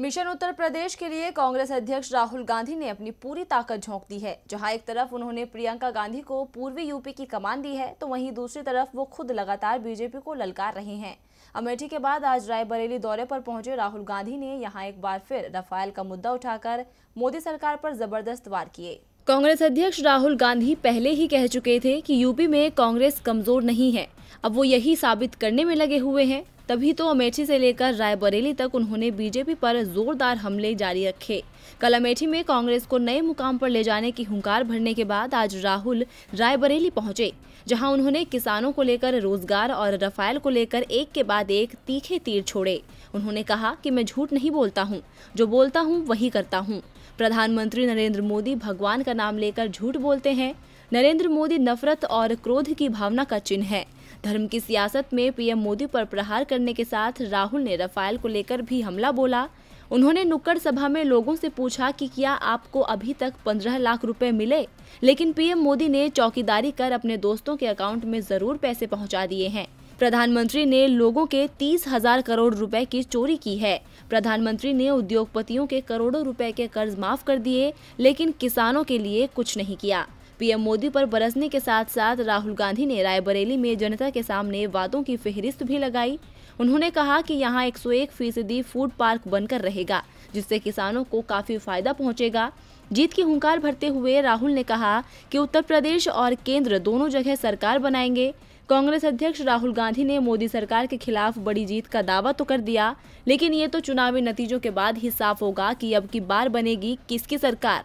Mission Uttar Pradesh के लिए कांग्रेस अध्यक्ष राहुल गांधी ने अपनी पूरी ताकत झोंक दी है। जहां एक तरफ उन्होंने प्रियंका गांधी को पूर्वी यूपी की कमान दी है, तो वहीं दूसरी तरफ वो खुद लगातार बीजेपी को ललकार रहे हैं। अमेठी के बाद आज रायबरेली दौरे पर पहुंचे राहुल गांधी ने यहां एक बार फिर राफेल का मुद्दा उठाकर मोदी सरकार पर जबरदस्त वार किए। कांग्रेस अध्यक्ष राहुल गांधी पहले ही कह चुके थे कि यूपी में कांग्रेस कमजोर नहीं है, अब वो यही साबित करने में लगे हुए हैं। तभी तो अमेठी से लेकर रायबरेली तक उन्होंने बीजेपी पर जोरदार हमले जारी रखे। कल अमेठी में कांग्रेस को नए मुकाम पर ले जाने की हुंकार भरने के बाद आज राहुल रायबरेली पहुंचे, जहां उन्होंने किसानों को लेकर, रोजगार और राफेल को लेकर एक के बाद एक तीखे तीर छोड़े। उन्होंने कहा कि मैं झूठ नहीं बोलता हूं, जो बोलता हूं वही करता हूं। प्रधानमंत्री नरेंद्र मोदी भगवान का नाम लेकर झूठ बोलते हैं। नरेंद्र मोदी नफरत और क्रोध की भावना का चिन्ह है। धर्म की सियासत में पीएम मोदी पर प्रहार करने के साथ राहुल ने राफेल को लेकर भी हमला बोला। उन्होंने नुक्कड़ सभा में लोगों से पूछा कि क्या आपको अभी तक 15 लाख रुपए मिले, लेकिन पीएम मोदी ने चौकीदारी कर अपने दोस्तों के अकाउंट में जरूर पैसे पहुंचा दिए हैं। प्रधानमंत्री ने लोगों के 30,000 करोड़ रुपए की चोरी की है। प्रधानमंत्री ने उद्योगपतियों के करोड़ों रुपए के कर्ज माफ कर दिए, लेकिन किसानों के लिए कुछ नहीं किया। पीएम मोदी पर बरसने के साथ साथ राहुल गांधी ने रायबरेली में जनता के सामने वादों की फहरिस्त भी लगाई। उन्होंने कहा कि यहां 101% फूड पार्क बनकर रहेगा, जिससे किसानों को काफी फायदा पहुंचेगा। जीत की हुंकार भरते हुए राहुल ने कहा कि उत्तर प्रदेश और केंद्र दोनों जगह सरकार बनाएंगे। कांग्रेस अध्यक्ष राहुल गांधी ने मोदी सरकार के खिलाफ बड़ी जीत का दावा तो कर दिया, लेकिन ये तो चुनावी नतीजों के बाद ही साफ होगा कि अब की बार बनेगी किसकी सरकार।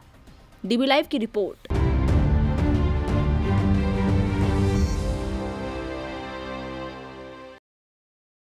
डीबी लाइव की रिपोर्ट।